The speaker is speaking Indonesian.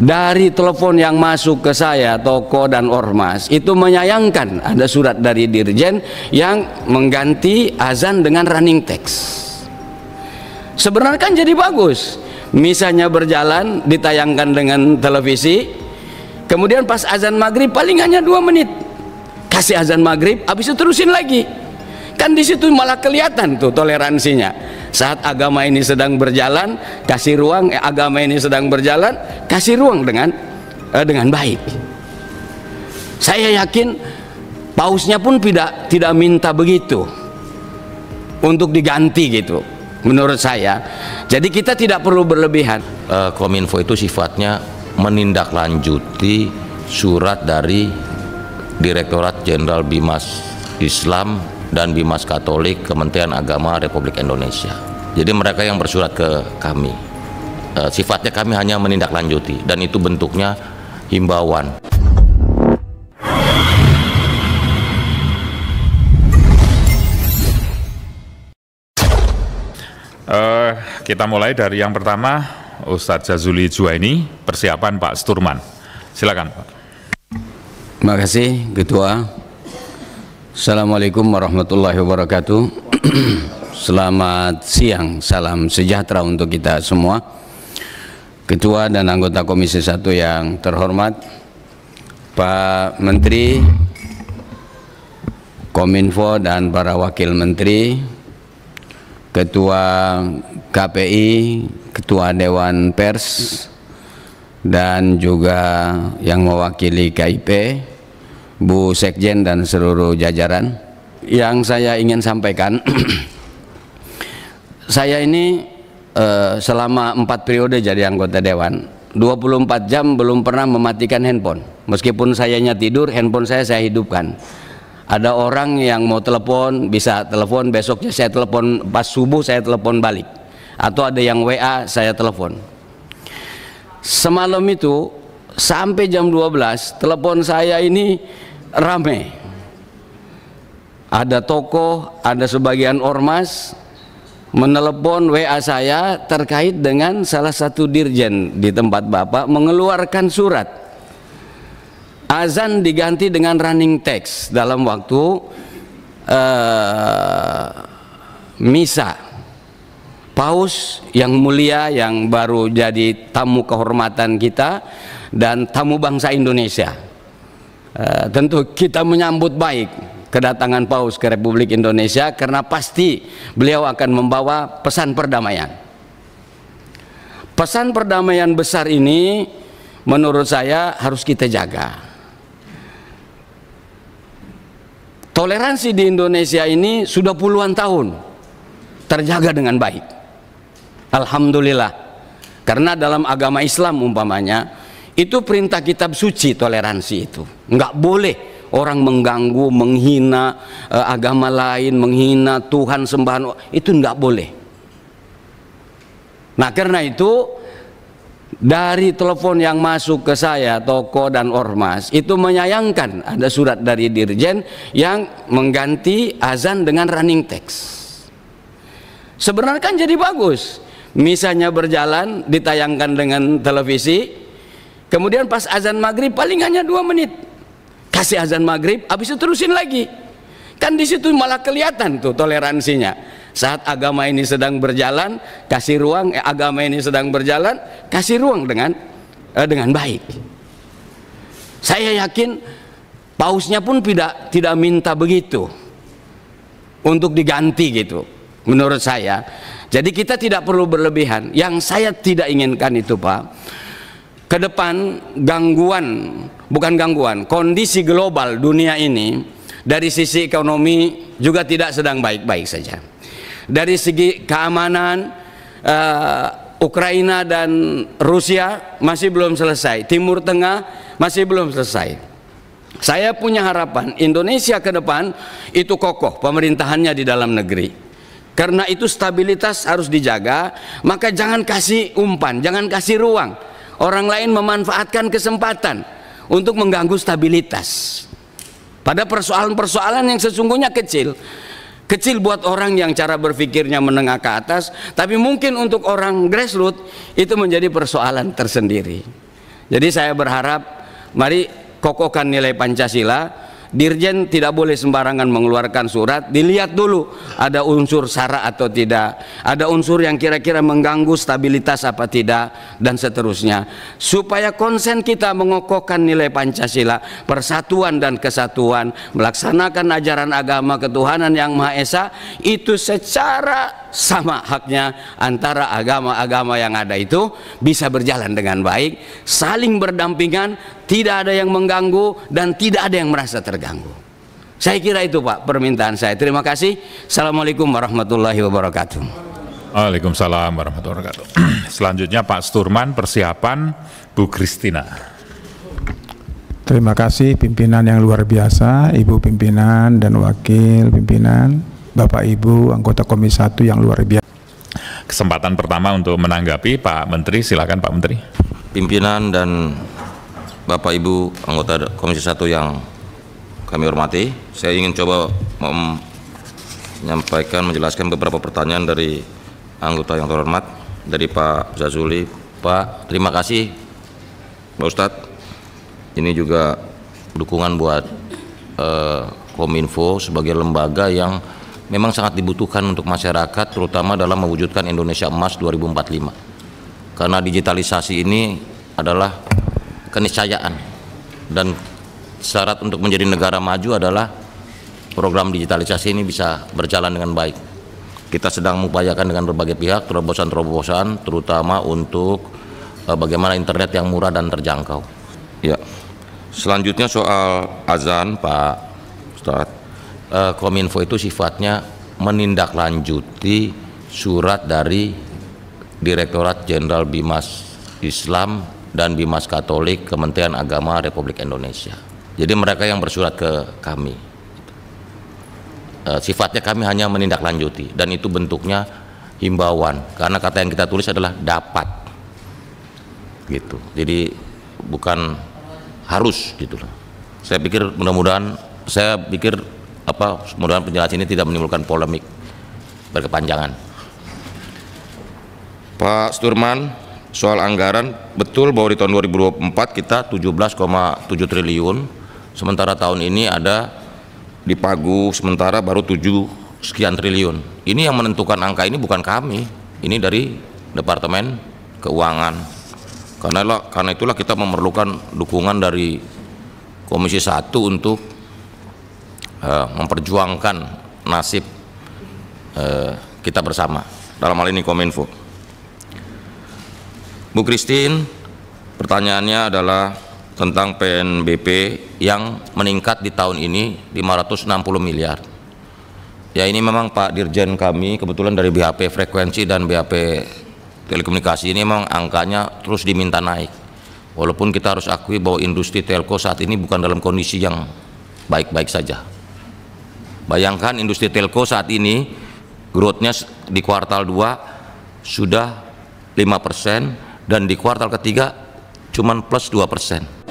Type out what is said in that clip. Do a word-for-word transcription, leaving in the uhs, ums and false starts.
Dari telepon yang masuk ke saya, toko dan ormas, itu menyayangkan ada surat dari dirjen yang mengganti azan dengan running text. Sebenarnya kan jadi bagus. Misalnya berjalan, ditayangkan dengan televisi, kemudian pas azan maghrib paling hanya dua menit, kasih azan maghrib, habis itu terusin lagi. Kan di situ malah kelihatan tuh toleransinya. Saat agama ini sedang berjalan, kasih ruang, eh, agama ini sedang berjalan, kasih ruang dengan eh, dengan baik. Saya yakin pausnya pun tidak tidak minta begitu untuk diganti gitu. Menurut saya, jadi kita tidak perlu berlebihan. Kominfo itu sifatnya menindaklanjuti surat dari Direktorat Jenderal Bimas Islam dan Bimas Katolik Kementerian Agama Republik Indonesia. Jadi mereka yang bersurat ke kami, sifatnya kami hanya menindaklanjuti, dan itu bentuknya himbauan. Uh, kita mulai dari yang pertama, Ustadz Jazuli Juwaini, persiapan Pak Sturman. Silakan, Pak. Terima kasih, Ketua. Assalamualaikum warahmatullahi wabarakatuh. Selamat siang, salam sejahtera untuk kita semua. Ketua dan anggota Komisi satu yang terhormat, Pak Menteri Kominfo dan para Wakil Menteri, Ketua K P I, Ketua Dewan Pers, dan juga yang mewakili K I P, Bu Sekjen dan seluruh jajaran. Yang saya ingin sampaikan, saya ini eh, selama empat periode jadi anggota Dewan, dua puluh empat jam belum pernah mematikan handphone. Meskipun sayanya tidur, handphone saya saya hidupkan. Ada orang yang mau telepon, bisa telepon, besoknya saya telepon, pas subuh saya telepon balik. Atau ada yang W A, saya telepon. Semalam itu, sampai jam dua belas, telepon saya ini rame. Ada tokoh, ada sebagian ormas, menelepon W A saya terkait dengan salah satu dirjen di tempat Bapak mengeluarkan surat. Azan diganti dengan running text dalam waktu uh, misa. Paus yang mulia yang baru jadi tamu kehormatan kita dan tamu bangsa Indonesia. Uh, tentu kita menyambut baik kedatangan Paus ke Republik Indonesia karena pasti beliau akan membawa pesan perdamaian. Pesan perdamaian besar ini menurut saya harus kita jaga. Toleransi di Indonesia ini sudah puluhan tahun terjaga dengan baik. Alhamdulillah. Karena dalam agama Islam umpamanya, itu perintah kitab suci toleransi itu. Nggak boleh orang mengganggu, menghina e, agama lain, menghina Tuhan sembahan. Itu nggak boleh. Nah karena itu, dari telepon yang masuk ke saya, toko dan ormas, itu menyayangkan ada surat dari dirjen yang mengganti azan dengan running text. Sebenarnya kan jadi bagus. Misalnya berjalan, ditayangkan dengan televisi, kemudian pas azan maghrib paling hanya dua menit, kasih azan maghrib, habis itu terusin lagi. Kan di situ malah kelihatan tuh toleransinya. Saat agama ini sedang berjalan, kasih ruang, eh, agama ini sedang berjalan, kasih ruang dengan eh, dengan baik. Saya yakin pausnya pun tidak tidak minta begitu untuk diganti gitu, menurut saya. Jadi kita tidak perlu berlebihan. Yang saya tidak inginkan itu, Pak, ke depan gangguan, bukan gangguan, kondisi global dunia ini dari sisi ekonomi juga tidak sedang baik-baik saja. Dari segi keamanan, uh, Ukraina dan Rusia masih belum selesai, Timur Tengah masih belum selesai. Saya punya harapan Indonesia ke depan itu kokoh pemerintahannya di dalam negeri. Karena itu stabilitas harus dijaga, maka jangan kasih umpan, jangan kasih ruang orang lain memanfaatkan kesempatan untuk mengganggu stabilitas pada persoalan-persoalan yang sesungguhnya kecil. Kecil buat orang yang cara berpikirnya menengah ke atas, tapi mungkin untuk orang grassroots itu menjadi persoalan tersendiri. Jadi saya berharap, mari kokohkan nilai Pancasila. Dirjen tidak boleh sembarangan mengeluarkan surat, dilihat dulu ada unsur sara atau tidak, ada unsur yang kira-kira mengganggu stabilitas apa tidak, dan seterusnya, supaya konsen kita mengokohkan nilai Pancasila, persatuan dan kesatuan, melaksanakan ajaran agama ketuhanan yang Maha Esa itu secara sama haknya antara agama-agama yang ada itu bisa berjalan dengan baik, saling berdampingan, tidak ada yang mengganggu dan tidak ada yang merasa terganggu. Saya kira itu Pak permintaan saya. Terima kasih. Assalamualaikum warahmatullahi wabarakatuh. Waalaikumsalam warahmatullahi wabarakatuh. Selanjutnya Pak Sturman, persiapan Bu Kristina. Terima kasih pimpinan yang luar biasa, Ibu pimpinan dan wakil pimpinan, Bapak Ibu anggota Komisi satu yang luar biasa. Kesempatan pertama untuk menanggapi Pak Menteri, silakan Pak Menteri. Pimpinan dan Bapak Ibu anggota Komisi satu yang kami hormati, saya ingin coba menyampaikan, menjelaskan beberapa pertanyaan dari anggota yang terhormat, dari Pak Jazuli. Pak, terima kasih Pak Ustadz, ini juga dukungan buat eh, Kominfo sebagai lembaga yang memang sangat dibutuhkan untuk masyarakat, terutama dalam mewujudkan Indonesia Emas dua ribu empat puluh lima, karena digitalisasi ini adalah keniscayaan, dan syarat untuk menjadi negara maju adalah program digitalisasi ini bisa berjalan dengan baik. Kita sedang mengupayakan dengan berbagai pihak terobosan-terobosan, terutama untuk uh, bagaimana internet yang murah dan terjangkau. Ya. Selanjutnya soal azan, Pak Ustadz. Uh, Kominfo itu sifatnya menindaklanjuti surat dari Direktorat Jenderal Bimas Islam dan Bimas Katolik Kementerian Agama Republik Indonesia. Jadi mereka yang bersurat ke kami, e, sifatnya kami hanya menindaklanjuti, dan itu bentuknya himbauan, karena kata yang kita tulis adalah dapat, gitu. Jadi bukan harus, gitulah. Saya pikir mudah-mudahan, saya pikir apa, mudah-mudahan penjelasan ini tidak menimbulkan polemik berkepanjangan. Pak Sturman, soal anggaran, betul bahwa di tahun dua ribu dua puluh empat kita tujuh belas koma tujuh triliun. Sementara tahun ini ada di pagu sementara baru tujuh sekian triliun. Ini yang menentukan angka ini bukan kami, ini dari Departemen Keuangan. Karena karena itulah kita memerlukan dukungan dari Komisi satu untuk uh, memperjuangkan nasib uh, kita bersama. Dalam hal ini Kominfo. Bu Kristin, pertanyaannya adalah tentang P N B P yang meningkat di tahun ini lima ratus enam puluh miliar. Ya, ini memang Pak Dirjen kami kebetulan dari B H P Frekuensi dan B H P Telekomunikasi, ini memang angkanya terus diminta naik. Walaupun kita harus akui bahwa industri telco saat ini bukan dalam kondisi yang baik-baik saja. Bayangkan industri telco saat ini growth-nya di kuartal dua sudah lima persen dan di kuartal ketiga cuman plus dua persen.